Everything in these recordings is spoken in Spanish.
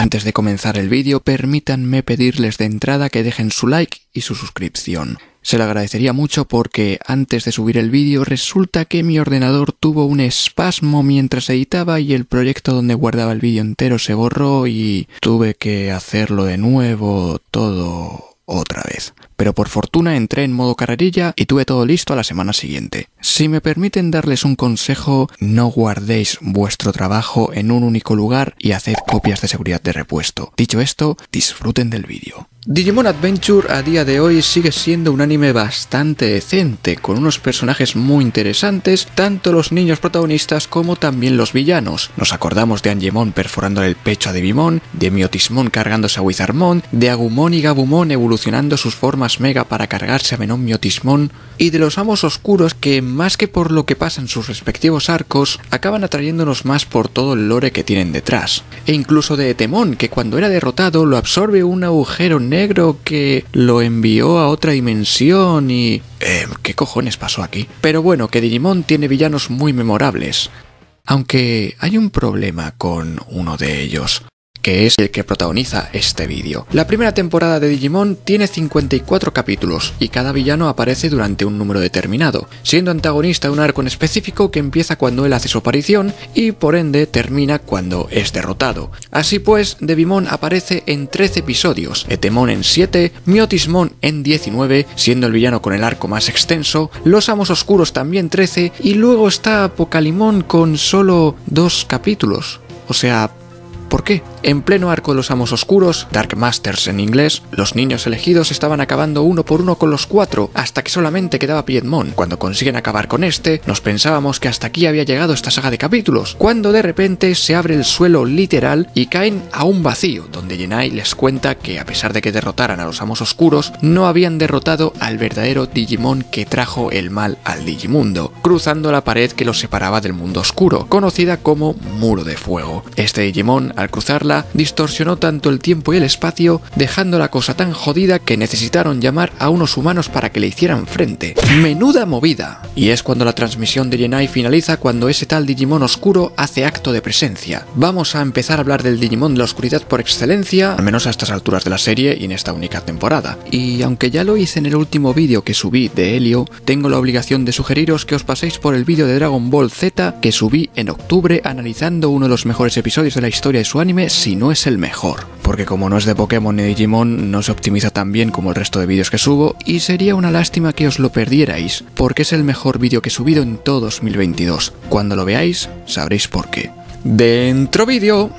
Antes de comenzar el vídeo, permítanme pedirles de entrada que dejen su like y su suscripción. Se lo agradecería mucho porque antes de subir el vídeo resulta que mi ordenador tuvo un espasmo mientras editaba y el proyecto donde guardaba el vídeo entero se borró y tuve que hacerlo de nuevo todo otra vez. Pero por fortuna entré en modo carrerilla y tuve todo listo a la semana siguiente. Si me permiten darles un consejo, no guardéis vuestro trabajo en un único lugar y haced copias de seguridad de repuesto. Dicho esto, disfruten del vídeo. Digimon Adventure a día de hoy sigue siendo un anime bastante decente, con unos personajes muy interesantes, tanto los niños protagonistas como también los villanos. Nos acordamos de Angemon perforándole el pecho a Devimon, de MyotisMon cargándose a Wizardmon, de Agumon y Gabumon evolucionando sus formas mega para cargarse a VenomMyotisMon, y de los Amos Oscuros que, más que por lo que pasa en sus respectivos arcos, acaban atrayéndonos más por todo el lore que tienen detrás. E incluso de Etemon, que cuando era derrotado lo absorbe un agujero negro que lo envió a otra dimensión y... ¿qué cojones pasó aquí? Pero bueno, que Digimon tiene villanos muy memorables. Aunque hay un problema con uno de ellos, que es el que protagoniza este vídeo. La primera temporada de Digimon tiene 54 capítulos y cada villano aparece durante un número determinado, siendo antagonista de un arco en específico que empieza cuando él hace su aparición y por ende termina cuando es derrotado. Así pues, Devimon aparece en 13 episodios, Etemon en 7, MyotisMon en 19, siendo el villano con el arco más extenso, los Amos Oscuros también 13 y luego está Apocalymon con solo 2 capítulos, o sea... ¿Por qué? En pleno arco de los Amos Oscuros, Dark Masters en inglés, los niños elegidos estaban acabando uno por uno con los 4, hasta que solamente quedaba Piedmon. Cuando consiguen acabar con este, nos pensábamos que hasta aquí había llegado esta saga de capítulos, cuando de repente se abre el suelo literal y caen a un vacío, donde Gennai les cuenta que a pesar de que derrotaran a los Amos Oscuros, no habían derrotado al verdadero Digimon que trajo el mal al Digimundo, cruzando la pared que los separaba del mundo oscuro, conocida como Muro de Fuego. Este Digimon, al cruzarla, distorsionó tanto el tiempo y el espacio, dejando la cosa tan jodida que necesitaron llamar a unos humanos para que le hicieran frente. ¡Menuda movida! Y es cuando la transmisión de Gennai finaliza cuando ese tal Digimon oscuro hace acto de presencia. Vamos a empezar a hablar del Digimon de la oscuridad por excelencia, al menos a estas alturas de la serie y en esta única temporada. Y aunque ya lo hice en el último vídeo que subí de Helio, tengo la obligación de sugeriros que os paséis por el vídeo de Dragon Ball Z que subí en octubre analizando uno de los mejores episodios de la historia de su anime, si no es el mejor, porque como no es de Pokémon ni Digimon no se optimiza tan bien como el resto de vídeos que subo y sería una lástima que os lo perdierais, porque es el mejor vídeo que he subido en todo 2022. Cuando lo veáis sabréis por qué. ¡Dentro vídeo!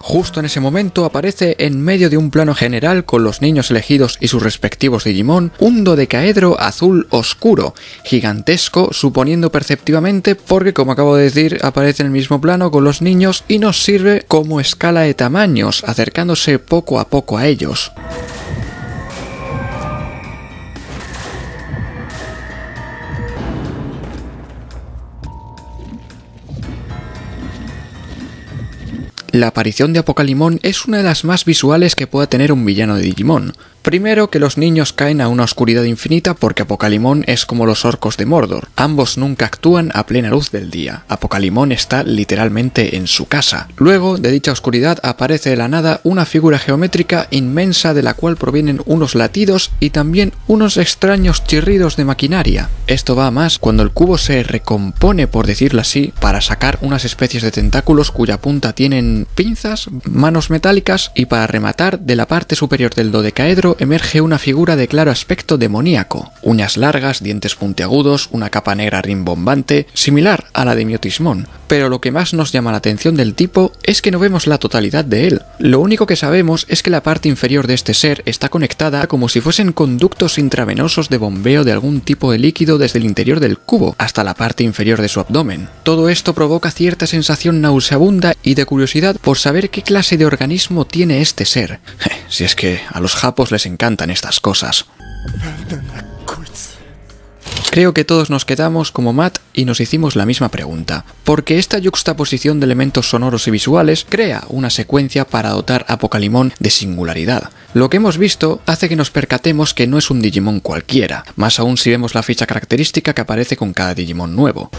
Justo en ese momento aparece en medio de un plano general con los niños elegidos y sus respectivos Digimon un dodecaedro azul oscuro, gigantesco, suponiendo perceptivamente porque, como acabo de decir, aparece en el mismo plano con los niños y nos sirve como escala de tamaños, acercándose poco a poco a ellos. La aparición de Apocalymon es una de las más visuales que pueda tener un villano de Digimon. Primero, que los niños caen a una oscuridad infinita porque Apocalymon es como los orcos de Mordor. Ambos nunca actúan a plena luz del día. Apocalymon está literalmente en su casa. Luego, de dicha oscuridad aparece de la nada una figura geométrica inmensa de la cual provienen unos latidos y también unos extraños chirridos de maquinaria. Esto va a más cuando el cubo se recompone, por decirlo así, para sacar unas especies de tentáculos cuya punta tienen pinzas, manos metálicas y, para rematar, de la parte superior del dodecaedro emerge una figura de claro aspecto demoníaco, uñas largas, dientes puntiagudos, una capa negra rimbombante, similar a la de MyotisMon. Pero lo que más nos llama la atención del tipo es que no vemos la totalidad de él. Lo único que sabemos es que la parte inferior de este ser está conectada como si fuesen conductos intravenosos de bombeo de algún tipo de líquido desde el interior del cubo hasta la parte inferior de su abdomen. Todo esto provoca cierta sensación nauseabunda y de curiosidad por saber qué clase de organismo tiene este ser. Si es que a los japos les encantan estas cosas. Creo que todos nos quedamos como Matt y nos hicimos la misma pregunta, porque esta yuxtaposición de elementos sonoros y visuales crea una secuencia para dotar a Apocalymon de singularidad. Lo que hemos visto hace que nos percatemos que no es un Digimon cualquiera, más aún si vemos la ficha característica que aparece con cada Digimon nuevo.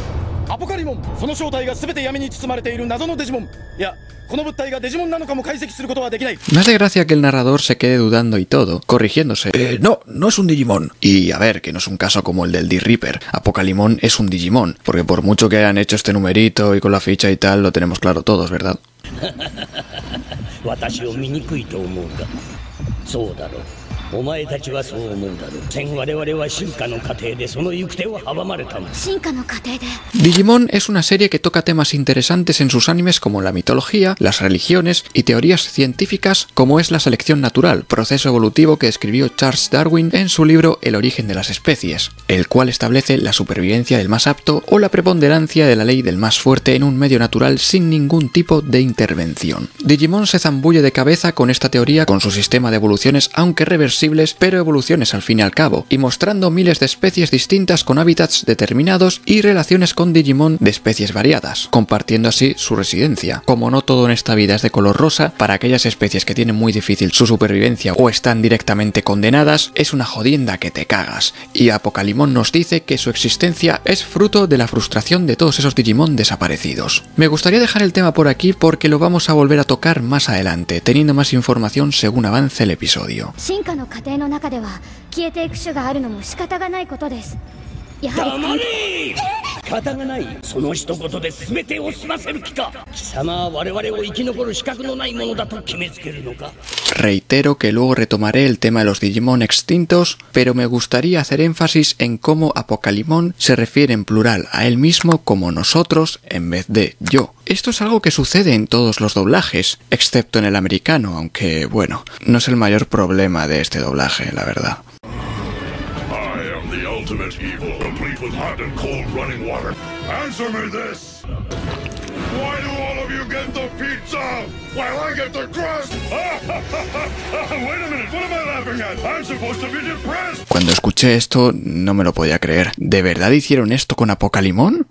Me hace gracia que el narrador se quede dudando y todo, corrigiéndose. No es un Digimon. Y a ver, que no es un caso como el del D-Reaper. Apocalymon es un Digimon, porque por mucho que hayan hecho este numerito y con la ficha y tal, lo tenemos claro todos, ¿verdad? Digimon es una serie que toca temas interesantes en sus animes como la mitología, las religiones y teorías científicas como es la selección natural, proceso evolutivo que escribió Charles Darwin en su libro El origen de las especies, el cual establece la supervivencia del más apto o la preponderancia de la ley del más fuerte en un medio natural sin ningún tipo de intervención. Digimon se zambulle de cabeza con esta teoría con su sistema de evoluciones, aunque reversible, pero evoluciones al fin y al cabo, y mostrando miles de especies distintas con hábitats determinados y relaciones con Digimon de especies variadas, compartiendo así su residencia. Como no todo en esta vida es de color rosa, para aquellas especies que tienen muy difícil su supervivencia o están directamente condenadas, es una jodienda que te cagas. Y Apocalymon nos dice que su existencia es fruto de la frustración de todos esos Digimon desaparecidos. Me gustaría dejar el tema por aquí porque lo vamos a volver a tocar más adelante, teniendo más información según avance el episodio. Reitero que luego retomaré el tema de los Digimon extintos, pero me gustaría hacer énfasis en cómo Apocalymon se refiere en plural a él mismo como nosotros en vez de yo. Esto es algo que sucede en todos los doblajes, excepto en el americano, aunque bueno, no es el mayor problema de este doblaje, la verdad. Cuando escuché esto, no me lo podía creer. ¿De verdad hicieron esto con Apocalymon?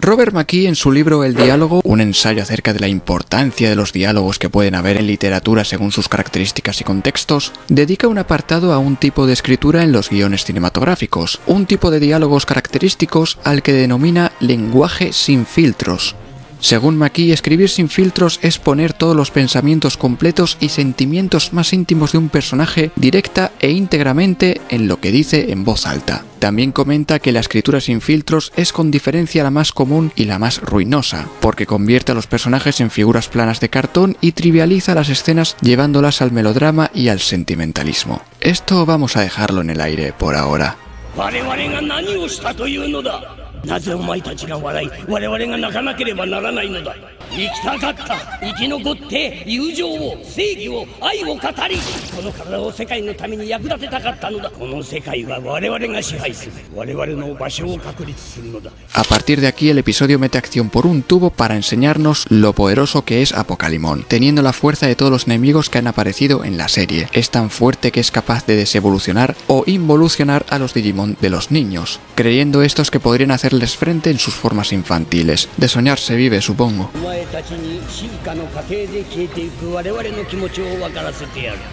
Robert McKee, en su libro El diálogo, un ensayo acerca de la importancia de los diálogos que pueden haber en literatura según sus características y contextos, dedica un apartado a un tipo de escritura en los guiones cinematográficos, un tipo de diálogos característicos al que denomina lenguaje sin filtros. Según McKee, escribir sin filtros es poner todos los pensamientos completos y sentimientos más íntimos de un personaje directa e íntegramente en lo que dice en voz alta. También comenta que la escritura sin filtros es con diferencia la más común y la más ruinosa, porque convierte a los personajes en figuras planas de cartón y trivializa las escenas llevándolas al melodrama y al sentimentalismo. Esto vamos a dejarlo en el aire por ahora. A partir de aquí, el episodio mete acción por un tubo para enseñarnos lo poderoso que es Apocalymon, teniendo la fuerza de todos los enemigos que han aparecido en la serie. Es tan fuerte que es capaz de desevolucionar o involucionar a los Digimon de los niños, creyendo estos que podrían hacer les frente en sus formas infantiles. De soñar se vive, supongo.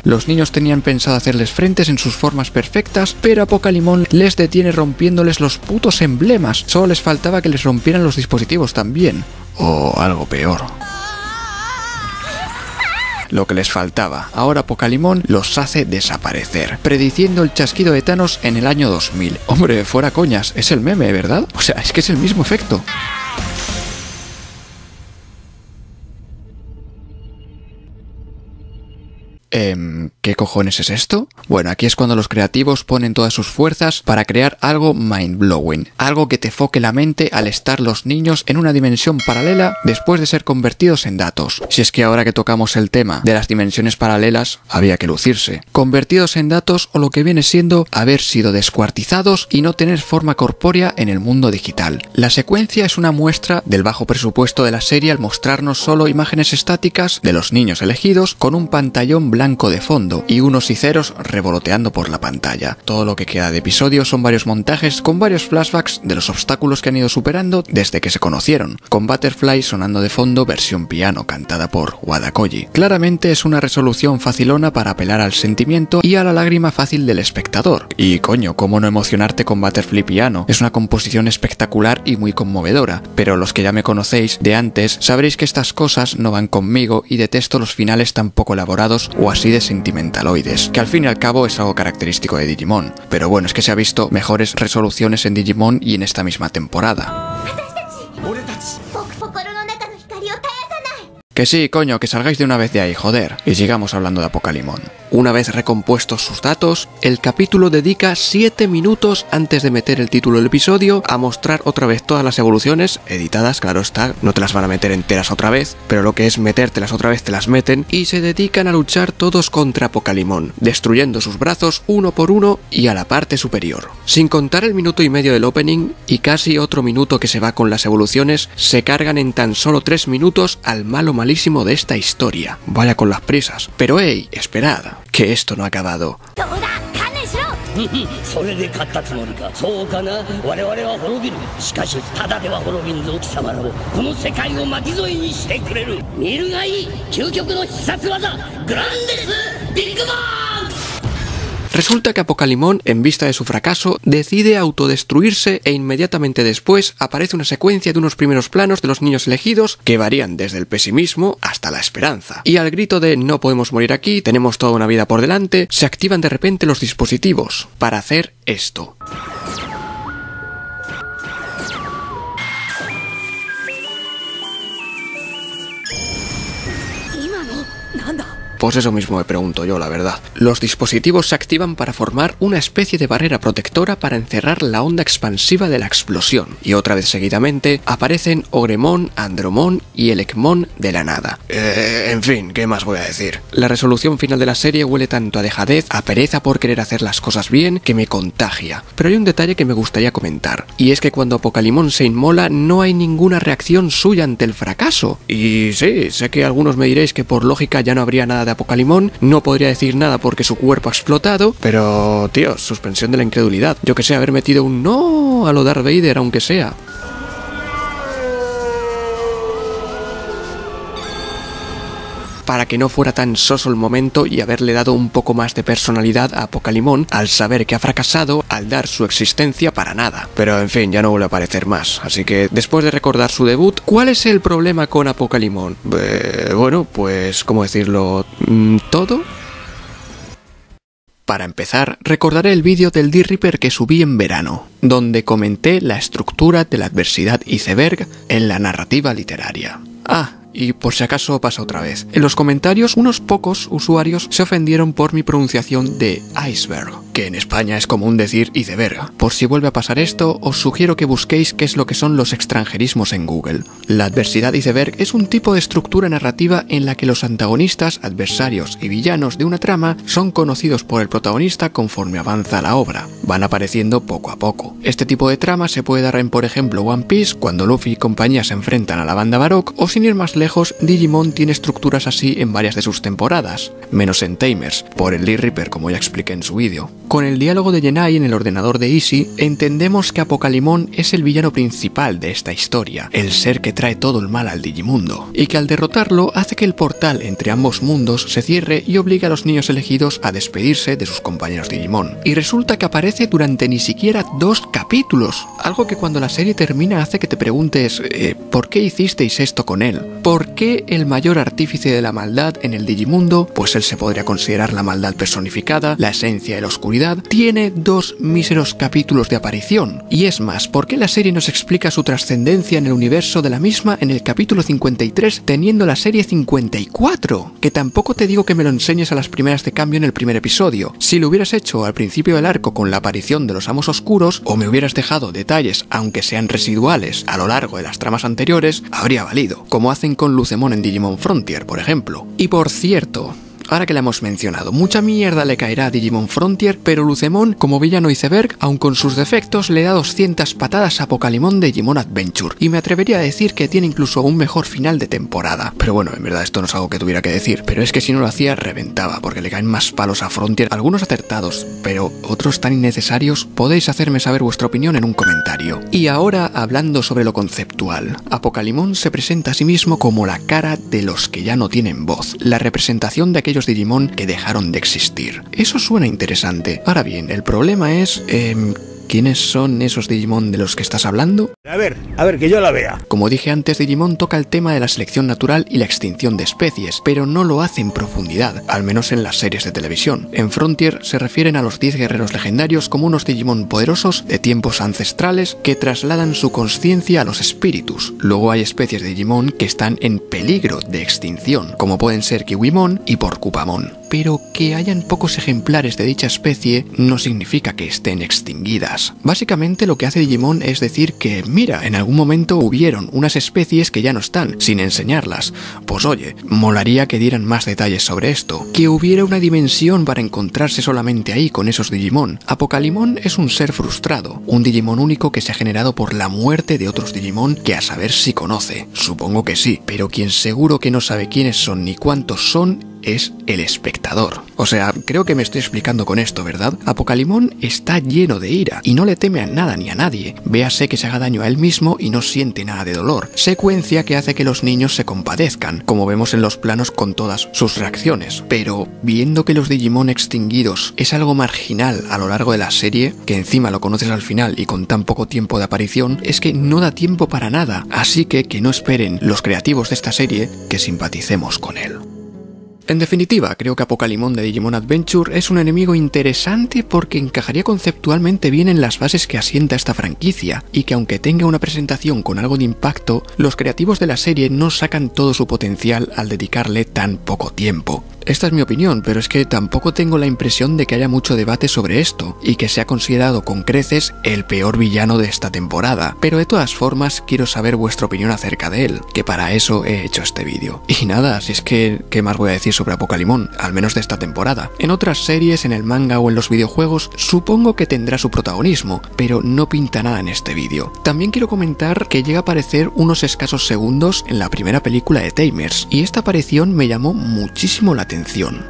Los niños tenían pensado hacerles frentes en sus formas perfectas, pero Apocalymon les detiene rompiéndoles los putos emblemas. Solo les faltaba que les rompieran los dispositivos también. O algo peor. Lo que les faltaba. Ahora Apocalymon los hace desaparecer, prediciendo el chasquido de Thanos en el año 2000. Hombre, fuera coñas, es el meme, ¿verdad? O sea, es que es el mismo efecto. ¿Qué cojones es esto? Bueno, aquí es cuando los creativos ponen todas sus fuerzas para crear algo mind-blowing, algo que te foque la mente al estar los niños en una dimensión paralela después de ser convertidos en datos. Si es que ahora que tocamos el tema de las dimensiones paralelas, había que lucirse. Convertidos en datos o lo que viene siendo haber sido descuartizados y no tener forma corpórea en el mundo digital. La secuencia es una muestra del bajo presupuesto de la serie al mostrarnos solo imágenes estáticas de los niños elegidos con un pantallón blanco de fondo y unos y ceros revoloteando por la pantalla. Todo lo que queda de episodio son varios montajes con varios flashbacks de los obstáculos que han ido superando desde que se conocieron, con Butterfly sonando de fondo versión piano cantada por Wada Kouji. Claramente es una resolución facilona para apelar al sentimiento y a la lágrima fácil del espectador. Y coño, cómo no emocionarte con Butterfly piano, es una composición espectacular y muy conmovedora, pero los que ya me conocéis de antes sabréis que estas cosas no van conmigo y detesto los finales tan poco elaborados o así de sentimentaloides, que al fin y al cabo es algo característico de Digimon. Pero bueno, es que se ha visto mejores resoluciones en Digimon y en esta misma temporada. Que sí, coño, que salgáis de una vez de ahí, joder. Y sigamos hablando de Apocalymon. Una vez recompuestos sus datos, el capítulo dedica 7 minutos antes de meter el título del episodio a mostrar otra vez todas las evoluciones, editadas, claro está, no te las van a meter enteras otra vez, pero lo que es metértelas otra vez te las meten, y se dedican a luchar todos contra Apocalymon, destruyendo sus brazos uno por uno y a la parte superior. Sin contar el minuto y medio del opening y casi otro minuto que se va con las evoluciones, se cargan en tan solo 3 minutos al malo malísimo de esta historia. Vaya con las prisas. Pero hey, esperad, que esto no ha acabado. Resulta que Apocalymon, en vista de su fracaso, decide autodestruirse e inmediatamente después aparece una secuencia de unos primeros planos de los niños elegidos que varían desde el pesimismo hasta la esperanza. Y al grito de no podemos morir aquí, tenemos toda una vida por delante, se activan de repente los dispositivos para hacer esto. Pues eso mismo me pregunto yo, la verdad. Los dispositivos se activan para formar una especie de barrera protectora para encerrar la onda expansiva de la explosión. Y otra vez seguidamente aparecen Ogremón, Andromón y Elecmon de la nada. En fin, ¿qué más voy a decir? La resolución final de la serie huele tanto a dejadez, a pereza por querer hacer las cosas bien, que me contagia. Pero hay un detalle que me gustaría comentar. Y es que cuando Apocalymon se inmola no hay ninguna reacción suya ante el fracaso. Y sí, sé que algunos me diréis que por lógica ya no habría nada de Apocalymon, no podría decir nada porque su cuerpo ha explotado, pero tío, suspensión de la incredulidad, yo que sé, haber metido un no a lo Darth Vader aunque sea. Para que no fuera tan soso el momento y haberle dado un poco más de personalidad a Apocalymon al saber que ha fracasado al dar su existencia para nada. Pero en fin, ya no vuelve a aparecer más, así que después de recordar su debut, ¿cuál es el problema con Apocalymon? Bueno, pues, ¿cómo decirlo? ¿Todo? Para empezar, recordaré el vídeo del D-Reaper que subí en verano, donde comenté la estructura de la adversidad iceberg en la narrativa literaria. Ah, y por si acaso pasa otra vez. En los comentarios, unos pocos usuarios se ofendieron por mi pronunciación de iceberg, que en España es común decir iceberg. Por si vuelve a pasar esto, os sugiero que busquéis qué es lo que son los extranjerismos en Google. La adversidad iceberg es un tipo de estructura narrativa en la que los antagonistas, adversarios y villanos de una trama son conocidos por el protagonista conforme avanza la obra. Van apareciendo poco a poco. Este tipo de trama se puede dar en, por ejemplo, One Piece, cuando Luffy y compañía se enfrentan a la banda Barok, o sin ir más lejos, Digimon tiene estructuras así en varias de sus temporadas, menos en Tamers, por el D-Reaper, como ya expliqué en su vídeo. Con el diálogo de Gennai en el ordenador de Easy, entendemos que Apocalymon es el villano principal de esta historia, el ser que trae todo el mal al Digimundo, y que al derrotarlo hace que el portal entre ambos mundos se cierre y obliga a los niños elegidos a despedirse de sus compañeros Digimon. Y resulta que aparece durante ni siquiera 2 capítulos, algo que cuando la serie termina hace que te preguntes, ¿por qué hicisteis esto con él? ¿Por qué el mayor artífice de la maldad en el Digimundo? Pues él se podría considerar la maldad personificada, la esencia de la oscuridad, actualidad, tiene dos míseros capítulos de aparición. Y es más, ¿por qué la serie nos explica su trascendencia en el universo de la misma en el capítulo 53, teniendo la serie 54? Que tampoco te digo que me lo enseñes a las primeras de cambio en el primer episodio. Si lo hubieras hecho al principio del arco con la aparición de los Amos Oscuros, o me hubieras dejado detalles, aunque sean residuales, a lo largo de las tramas anteriores, habría valido, como hacen con Lucemon en Digimon Frontier, por ejemplo. Y por cierto, ahora que la hemos mencionado, mucha mierda le caerá a Digimon Frontier, pero Lucemon, como villano iceberg, aun con sus defectos, le da 200 patadas a Apocalymon de Digimon Adventure, y me atrevería a decir que tiene incluso un mejor final de temporada. Pero bueno, en verdad esto no es algo que tuviera que decir, pero es que si no lo hacía, reventaba, porque le caen más palos a Frontier, algunos acertados, pero otros tan innecesarios. Podéis hacerme saber vuestra opinión en un comentario. Y ahora, hablando sobre lo conceptual, Apocalymon se presenta a sí mismo como la cara de los que ya no tienen voz, la representación de aquellos Digimon que dejaron de existir. Eso suena interesante. Ahora bien, el problema es... ¿quiénes son esos Digimon de los que estás hablando? A ver, que yo la vea. Como dije antes, Digimon toca el tema de la selección natural y la extinción de especies, pero no lo hace en profundidad, al menos en las series de televisión. En Frontier se refieren a los 10 guerreros legendarios como unos Digimon poderosos de tiempos ancestrales que trasladan su conciencia a los espíritus. Luego hay especies de Digimon que están en peligro de extinción, como pueden ser Kiwimon y Porcupamon. Pero que hayan pocos ejemplares de dicha especie no significa que estén extinguidas. Básicamente lo que hace Digimon es decir que, mira, en algún momento hubieron unas especies que ya no están, sin enseñarlas. Pues oye, molaría que dieran más detalles sobre esto, que hubiera una dimensión para encontrarse solamente ahí con esos Digimon. Apocalymon es un ser frustrado, un Digimon único que se ha generado por la muerte de otros Digimon que a saber si conoce. Supongo que sí, pero quien seguro que no sabe quiénes son ni cuántos son es el espectador. O sea, creo que me estoy explicando con esto, ¿verdad? Apocalymon está lleno de ira y no le teme a nada ni a nadie. Véase que se haga daño a él mismo y no siente nada de dolor. Secuencia que hace que los niños se compadezcan, como vemos en los planos con todas sus reacciones. Pero viendo que los Digimon extinguidos es algo marginal a lo largo de la serie, que encima lo conoces al final y con tan poco tiempo de aparición, es que no da tiempo para nada. Así que no esperen los creativos de esta serie que simpaticemos con él. En definitiva, creo que Apocalymon de Digimon Adventure es un enemigo interesante porque encajaría conceptualmente bien en las bases que asienta esta franquicia, y que aunque tenga una presentación con algo de impacto, los creativos de la serie no sacan todo su potencial al dedicarle tan poco tiempo. Esta es mi opinión, pero es que tampoco tengo la impresión de que haya mucho debate sobre esto, y que sea considerado con creces el peor villano de esta temporada. Pero de todas formas, quiero saber vuestra opinión acerca de él, que para eso he hecho este vídeo. Y nada, si es que, ¿qué más voy a decir sobre Apocalymon? Al menos de esta temporada. En otras series, en el manga o en los videojuegos, supongo que tendrá su protagonismo, pero no pinta nada en este vídeo. También quiero comentar que llega a aparecer unos escasos segundos en la primera película de Tamers, y esta aparición me llamó muchísimo la atención.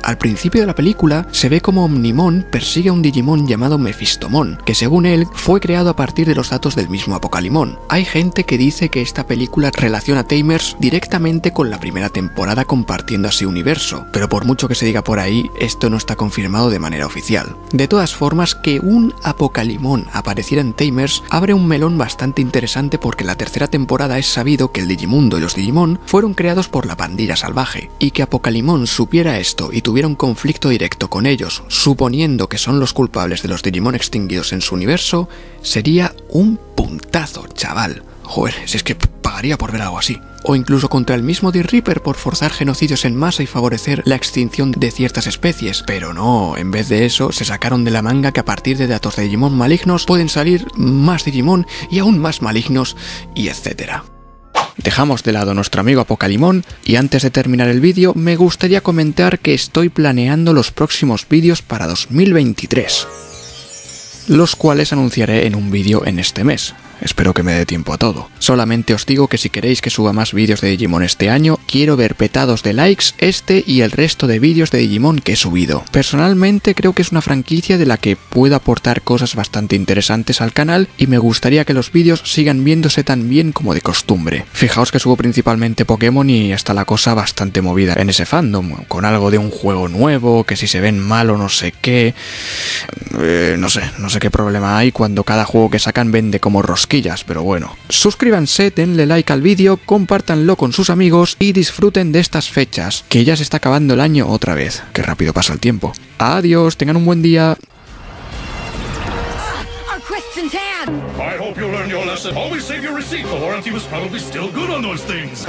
Al principio de la película se ve como Omnimon persigue a un Digimon llamado Mephistomon, que según él fue creado a partir de los datos del mismo Apocalymon. Hay gente que dice que esta película relaciona a Tamers directamente con la primera temporada, compartiendo así universo, pero por mucho que se diga por ahí, esto no está confirmado de manera oficial. De todas formas, que un Apocalymon apareciera en Tamers abre un melón bastante interesante, porque la tercera temporada es sabido que el Digimundo y los Digimon fueron creados por la pandilla salvaje, y que Apocalymon supiera esto y tuviera un conflicto directo con ellos, suponiendo que son los culpables de los Digimon extinguidos en su universo, sería un puntazo, chaval. Joder, si es que pagaría por ver algo así. O incluso contra el mismo D-Reaper por forzar genocidios en masa y favorecer la extinción de ciertas especies. Pero no, en vez de eso, se sacaron de la manga que a partir de datos de Digimon malignos pueden salir más Digimon y aún más malignos, y etcétera. Dejamos de lado a nuestro amigo Apocalymon, y antes de terminar el vídeo me gustaría comentar que estoy planeando los próximos vídeos para 2023, los cuales anunciaré en un vídeo en este mes. Espero que me dé tiempo a todo. Solamente os digo que si queréis que suba más vídeos de Digimon este año, quiero ver petados de likes este y el resto de vídeos de Digimon que he subido. Personalmente creo que es una franquicia de la que puedo aportar cosas bastante interesantes al canal, y me gustaría que los vídeos sigan viéndose tan bien como de costumbre. Fijaos que subo principalmente Pokémon, y está la cosa bastante movida en ese fandom, con algo de un juego nuevo, que si se ven mal o no sé qué... no sé qué problema hay cuando cada juego que sacan vende como rosquillas. Pero bueno, suscríbanse, denle like al vídeo, compártanlo con sus amigos y disfruten de estas fechas, que ya se está acabando el año otra vez. Qué rápido pasa el tiempo. Adiós, tengan un buen día. Watson's hand. I hope you learned your lesson. Always save your receipt. The warranty was probably still good on those things.